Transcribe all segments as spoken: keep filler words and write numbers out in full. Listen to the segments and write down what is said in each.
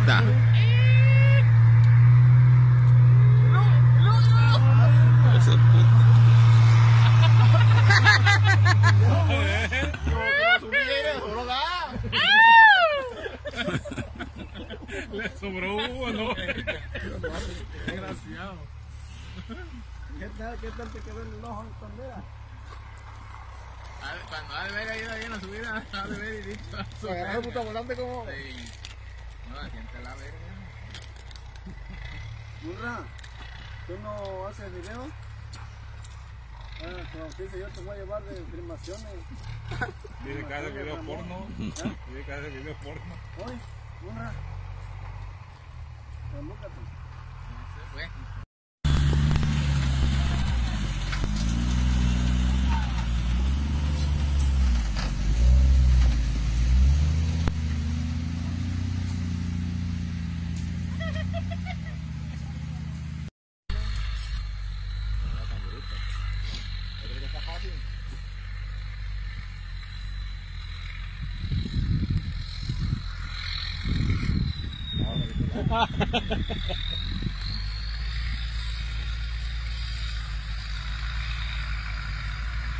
está. Le sobró uno, ¿no? Desgraciado. ¿Qué tal, qué tal te quedó el ojo en condena? Cuando ha de ver ahí, ahí en la subida, ha de ver y listo. Se agarró el puta volante como... Sí. No, la gente la verga. Burra, ¿tú no haces video? Bueno, como te dice, yo te voy a llevar de filmaciones. Tiene que hacer video porno. Tiene que hacer video porno. Oye, burra. No se fue.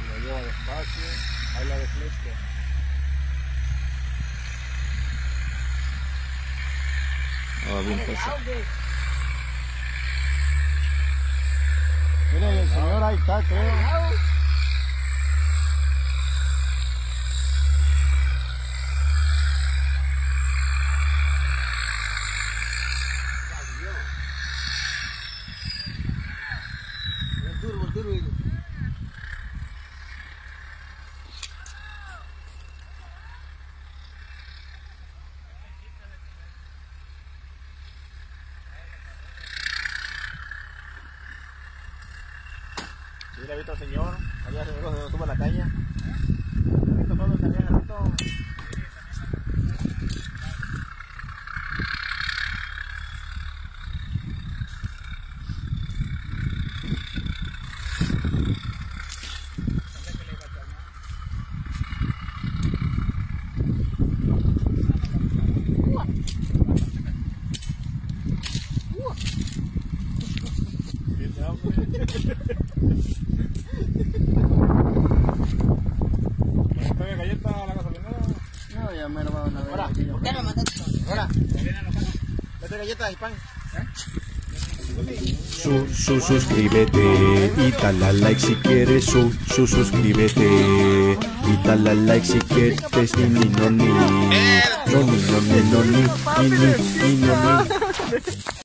Lo lleva despacio, ahí la deflecta. Ahora bien pesado. Miren, el señor ahí está, creo. He visto al señor, allá se ve que sube la calle. He visto todo el señor. Su, su, suscríbete y dale like si quieres. Su, su, suscríbete y dale like si quieres. Y ni no ni, no ni, no ni, no ni, ni ni, ni no ni.